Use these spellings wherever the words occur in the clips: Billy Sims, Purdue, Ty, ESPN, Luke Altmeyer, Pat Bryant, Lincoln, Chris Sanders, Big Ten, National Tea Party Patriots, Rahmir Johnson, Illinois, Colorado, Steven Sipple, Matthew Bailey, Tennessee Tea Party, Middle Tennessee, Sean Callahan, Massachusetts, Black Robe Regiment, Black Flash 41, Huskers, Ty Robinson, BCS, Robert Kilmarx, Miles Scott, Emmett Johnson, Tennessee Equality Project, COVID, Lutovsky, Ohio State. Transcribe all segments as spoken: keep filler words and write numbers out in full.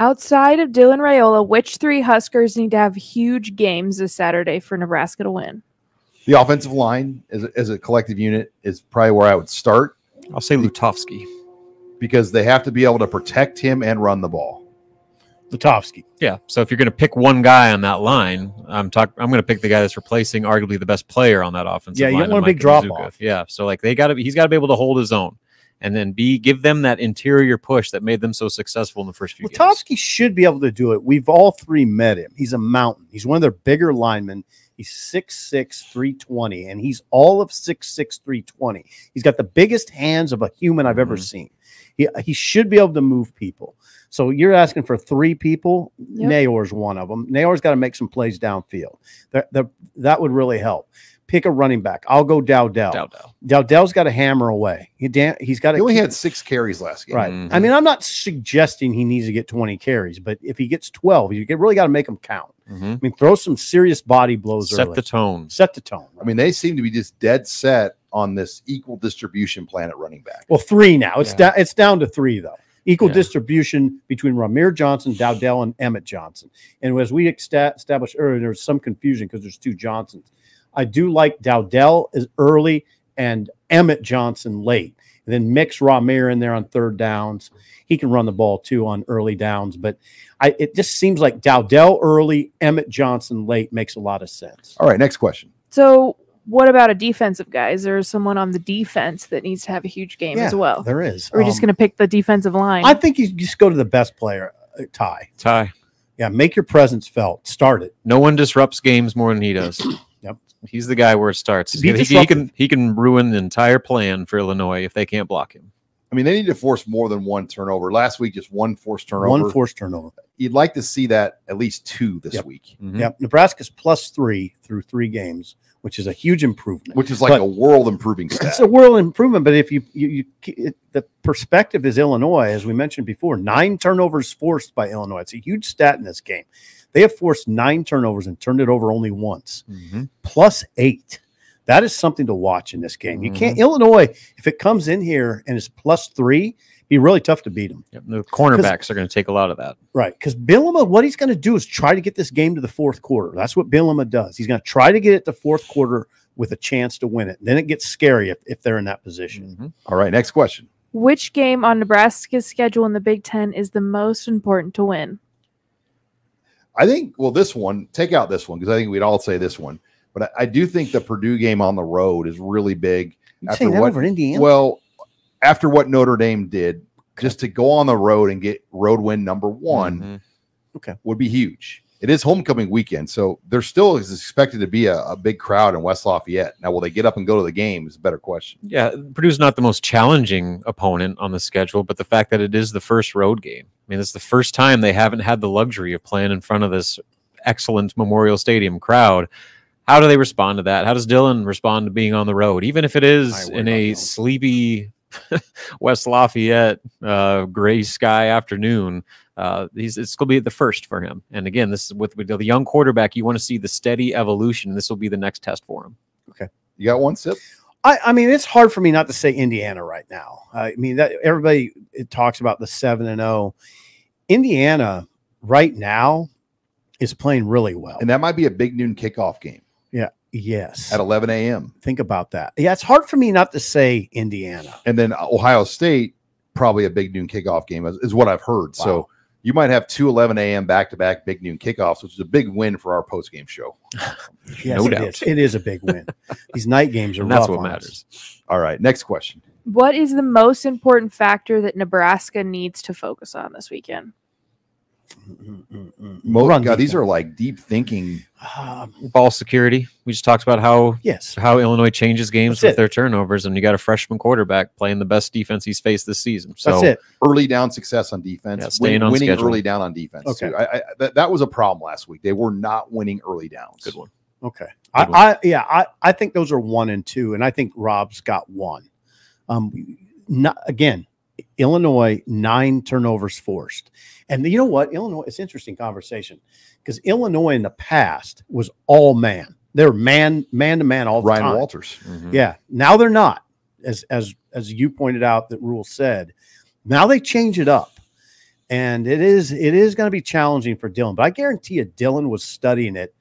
Outside of Dylan Rayola, which three Huskers need to have huge games this Saturday for Nebraska to win? The offensive line as a, as a collective unit is probably where I would start. I'll say Lutovsky. Because they have to be able to protect him and run the ball. Lutovsky. Yeah. So if you're going to pick one guy on that line, I'm talk I'm going to pick the guy that's replacing arguably the best player on that offensive line. Yeah, you don't want a big drop off. Yeah. So like they got to he's got to be able to hold his own, and then be give them that interior push that made them so successful in the first few games. Lutovsky should be able to do it. We've all three met him. He's a mountain. He's one of their bigger linemen. He's six six, three twenty, and he's all of six six, three twenty. He's got the biggest hands of a human I've mm-hmm. ever seen. He, he should be able to move people. So you're asking for three people. Yep. Nayor's one of them. Nayor's got to make some plays downfield. That, that, that would really help. Pick a running back. I'll go Dowdell. Dowdell. Dowdell's got to hammer away. He damn, he's got. He only had six carries last game. Right. Mm-hmm. I mean, I'm not suggesting he needs to get twenty carries, but if he gets twelve, you really got to make him count. Mm-hmm. I mean, throw some serious body blows. Set early. the tone. Set the tone. Right? I mean, they seem to be just dead set on this equal distribution plan at running back. Well, three now. It's yeah. down. It's down to three though. Equal yeah. distribution between Rahmir Johnson, Dowdell, and Emmett Johnson. And as we established earlier, there's some confusion because there's two Johnsons. I do like Dowdell is early and Emmett Johnson late. And then mix Rahmir in there on third downs. He can run the ball, too, on early downs. But I, it just seems like Dowdell early, Emmett Johnson late makes a lot of sense. All right, next question. So what about a defensive guy? Is there someone on the defense that needs to have a huge game yeah, as well? There is. Or are we um, just going to pick the defensive line? I think you just go to the best player, uh, Ty. Ty. Yeah, make your presence felt. Start it. No one disrupts games more than he does. Yep. He's the guy where it starts. He, he can he can ruin the entire plan for Illinois if they can't block him. I mean, they need to force more than one turnover. Last week, just one forced turnover. One forced turnover. You'd like to see that at least two this yep. week. Mm-hmm. Yep. Nebraska's plus three through three games, which is a huge improvement. Which is like but a world improving stat. It's a world improvement, but if you, you, you it, the perspective is Illinois, as we mentioned before, nine turnovers forced by Illinois. It's a huge stat in this game. They have forced nine turnovers and turned it over only once. Mm-hmm. Plus eight. That is something to watch in this game. You can't – Illinois, if it comes in here and it's plus three, it'd be really tough to beat them. Yep, the cornerbacks are going to take a lot of that. Right, because Bielema, what he's going to do is try to get this game to the fourth quarter. That's what Bielema does. He's going to try to get it to fourth quarter with a chance to win it. Then it gets scary if, if they're in that position. Mm-hmm. All right, next question. Which game on Nebraska's schedule in the Big Ten is the most important to win? I think, well, this one, take out this one because I think we'd all say this one. But I do think the Purdue game on the road is really big. You'd after say that what, over Indiana. Well, after what Notre Dame did, just to go on the road and get road win number one mm-hmm. okay. would be huge. It is homecoming weekend, so there still is expected to be a, a big crowd in West Lafayette. Now, will they get up and go to the game is a better question. Yeah, Purdue's not the most challenging opponent on the schedule, but the fact that it is the first road game. I mean, it's the first time they haven't had the luxury of playing in front of this excellent Memorial Stadium crowd. How do they respond to that? How does Dylan respond to being on the road, even if it is in a sleepy West Lafayette uh, gray sky afternoon? Uh, he's, it's going to be the first for him. And again, this is with, with the young quarterback. You want to see the steady evolution. This will be the next test for him. Okay, you got one sip. I, I mean, it's hard for me not to say Indiana right now. I mean, that everybody it talks about the seven and zero. Indiana right now is playing really well, and that might be a big noon kickoff game. Yeah. Yes. At eleven A M Think about that. Yeah. It's hard for me not to say Indiana. And then Ohio State, probably a big noon kickoff game is, is what I've heard. Wow. So you might have two eleven A M back-to-back big noon kickoffs, which is a big win for our post-game show. Yes, no doubt. It is. It is a big win. These night games are rough. That's what matters. Us. All right. Next question. What is the most important factor that Nebraska needs to focus on this weekend? Mm, mm, mm. Most, God, these are like deep thinking. Um, ball security. We just talked about how yes. how Illinois changes games That's with it. their turnovers, and you got a freshman quarterback playing the best defense he's faced this season. So That's it. early down success on defense, yeah, staying win, on winning schedule. early down on defense. Okay, I, I, that, that was a problem last week. They were not winning early downs. Good one. Okay, Good I, one. I yeah, I I think those are one and two, and I think Rob's got one. Um, not again. Illinois, nine turnovers forced. And you know what? Illinois, it's an interesting conversation because Illinois in the past was all man. They were man, man to man all the time. Ryan Walters. Mm-hmm. Yeah. Now they're not, as, as, as you pointed out that Rule said. Now they change it up. And it is it is going to be challenging for Dylan, but I guarantee you Dylan was studying it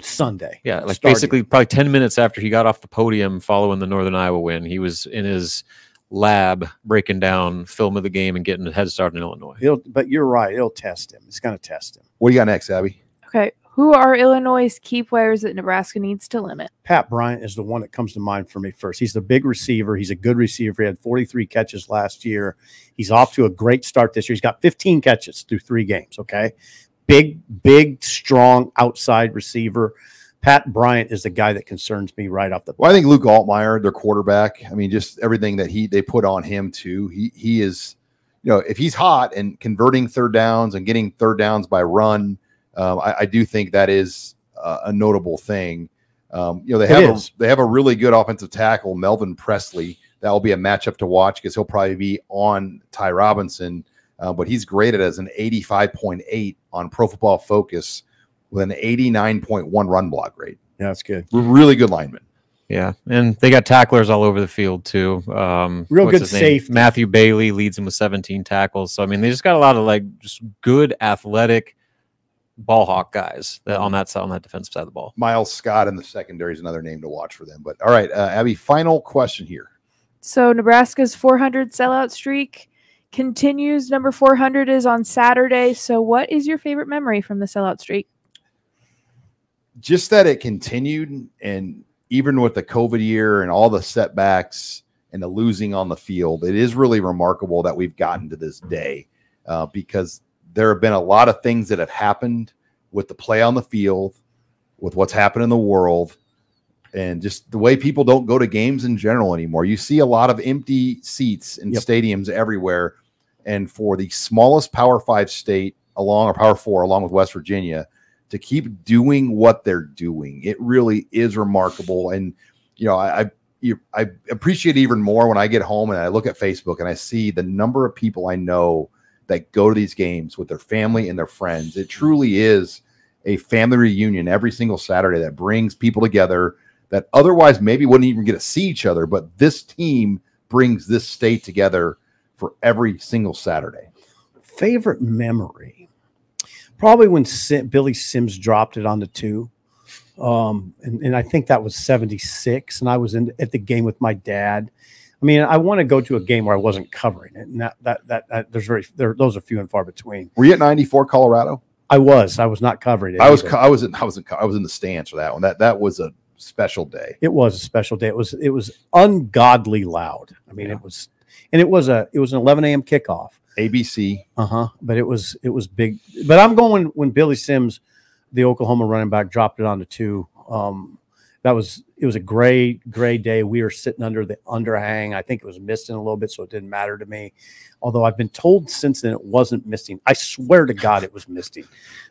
Sunday. Yeah, like starting. Basically probably ten minutes after he got off the podium following the Northern Iowa win, he was in his lab breaking down film of the game and getting a head start in Illinois. It'll, but you're right. It'll test him. It's going to test him. What do you got next, Abby? Okay. Who are Illinois' key players that Nebraska needs to limit? Pat Bryant is the one that comes to mind for me first. He's the big receiver. He's a good receiver. He had forty-three catches last year. He's off to a great start this year. He's got fifteen catches through three games, okay? Big, big, strong outside receiver. Pat Bryant is the guy that concerns me right off the bat. Well, I think Luke Altmeyer, their quarterback, I mean, just everything that he they put on him too. He, he is, you know, if he's hot and converting third downs and getting third downs by run, Um, I, I do think that is uh, a notable thing. Um, you know, they have a, they have a really good offensive tackle, Melvin Presley. That will be a matchup to watch because he'll probably be on Ty Robinson, uh, but he's graded as an eighty-five point eight on Pro Football Focus with an eighty-nine point one run block grade. Yeah, that's good. Really good lineman. Yeah, and they got tacklers all over the field too. Um, Real good safe. Matthew Bailey leads them with seventeen tackles. So I mean, they just got a lot of like just good athletic ball hawk guys that on that side, on that defensive side of the ball. Miles Scott in the secondary is another name to watch for them. But all right, uh, Abby, final question here. So Nebraska's four hundred sellout streak continues. Number four hundred is on Saturday. So what is your favorite memory from the sellout streak? Just that it continued, and even with the COVID year and all the setbacks and the losing on the field, it is really remarkable that we've gotten to this day uh, because there have been a lot of things that have happened with the play on the field, with what's happened in the world, and just the way people don't go to games in general anymore. You see a lot of empty seats in yep. stadiums everywhere. And for the smallest Power Five state along or Power Four, along with West Virginia, to keep doing what they're doing, it really is remarkable. And, you know, I, I, you, I appreciate it even more when I get home and I look at Facebook and I see the number of people I know that go to these games with their family and their friends. It truly is a family reunion every single Saturday that brings people together that otherwise maybe wouldn't even get to see each other. But this team brings this state together for every single Saturday. Favorite memory? Probably when Sim, Billy Sims dropped it on the two. Um, and, and I think that was seventy-six. And I was in at the game with my dad. I mean, I want to go to a game where I wasn't covering it. And that, that, that, that there's very, there, those are few and far between. Were you at ninety-four Colorado? I was. I was not covering it. I was, I was, in, I was in, I was in the stands for that one. That, that was a special day. It was a special day. It was, it was ungodly loud. I mean, yeah. it was, and it was a, it was an eleven A M kickoff. A B C. Uh huh. But it was, it was big. But I'm going when Billy Sims, the Oklahoma running back, dropped it on the two. Um, That was it was a gray, gray day. We were sitting under the underhang. I think it was misting a little bit, so it didn't matter to me. Although I've been told since then it wasn't misting. I swear to God it was misting.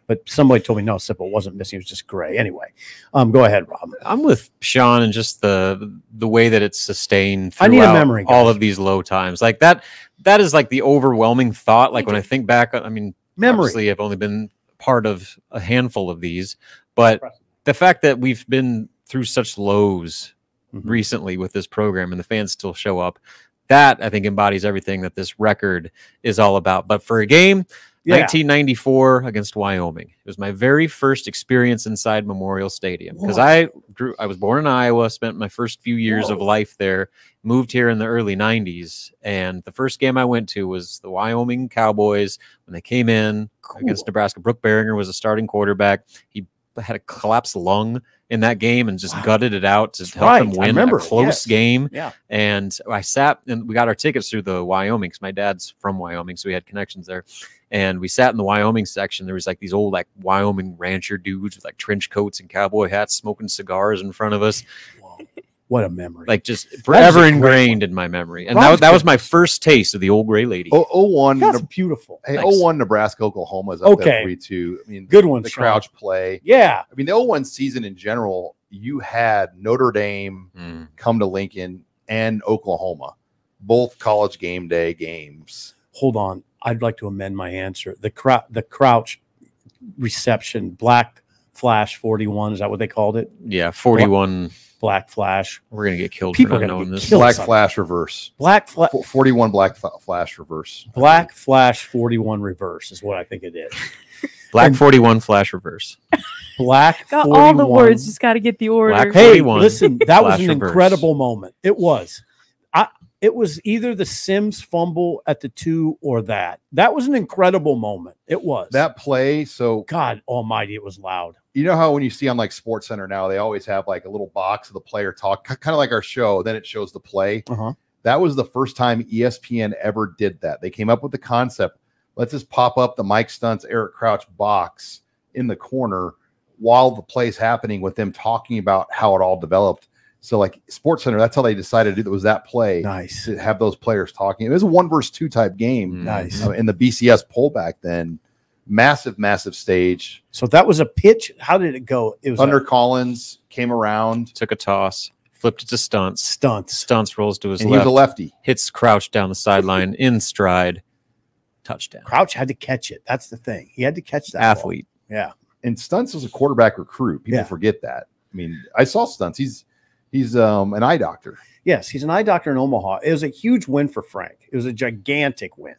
But somebody told me, no, Sip, it wasn't misting. It was just gray. Anyway, um, go ahead, Rob. I'm with Sean and just the the way that it's sustained throughout I need a memory, all of these low times. Like that, that is like the overwhelming thought. Like when I think back, I mean, memory. Obviously I've only been part of a handful of these. But the fact that we've been through such lows mm-hmm. recently with this program and the fans still show up, that I think embodies everything that this record is all about. But for a game, yeah. nineteen ninety-four against Wyoming, it was my very first experience inside Memorial Stadium because I grew, I was born in Iowa, spent my first few years Whoa. Of life there, moved here in the early nineties. And the first game I went to was the Wyoming Cowboys when they came in cool. against Nebraska. Brooke Behringer was a starting quarterback. He had a collapsed lung in that game and just wow. gutted it out to That's help right. them win a close yes. game. Yeah. And I sat and we got our tickets through the Wyoming because my dad's from Wyoming, so we had connections there. And we sat in the Wyoming section. There was like these old like Wyoming rancher dudes with like trench coats and cowboy hats smoking cigars in front of us. Whoa. What a memory. Like just forever ingrained in my memory. And Rob's that, that was my first taste of the old gray lady. Oh, oh one. That's beautiful. Hey, nice. oh one Nebraska, Oklahoma is up okay. there for you too. I mean, good the, one. The Sean. Crouch play. Yeah. I mean, the oh one season in general, you had Notre Dame mm. come to Lincoln and Oklahoma, both college game day games. Hold on. I'd like to amend my answer. The, Crou the Crouch reception, Black Flash forty-one, is that what they called it? Yeah, forty-one. Black Black Flash. We're gonna get killed. People for not are knowing this. Black something. Flash reverse. Black Flash forty-one. Black Flash reverse. Black Flash forty-one reverse is what I think it is. Black forty-one Flash reverse. Black got forty-one. All the words. Just got to get the order. Black forty-one. Hey, listen, that was an reverse. Incredible moment. It was. I. It was either the Sims fumble at the two or that. That was an incredible moment. It was. That play, so... God almighty, it was loud. You know how when you see on, like, SportsCenter now, they always have, like, a little box of the player talk, kind of like our show, then it shows the play. Uh-huh. That was the first time E S P N ever did that. They came up with the concept, let's just pop up the Mike Stunts, Eric Crouch box in the corner while the play's happening with them talking about how it all developed. So, like, SportsCenter, that's how they decided to do it, was that play. Nice. To have those players talking. It was a one-versus-two type game. Nice. Uh, in the B C S poll back then. Massive, massive stage. So that was a pitch. How did it go? It was Thunder a, Collins came around. Took a toss. Flipped it to Stunts. Stunts. Stunts rolls to his and left. And he was a lefty. Hits Crouch down the sideline in stride. Touchdown. Crouch had to catch it. That's the thing. He had to catch that athlete. Ball. Yeah. And Stunts was a quarterback recruit. People yeah. forget that. I mean, I saw Stunts. He's... He's um, an eye doctor. Yes, he's an eye doctor in Omaha. It was a huge win for Frank. It was a gigantic win.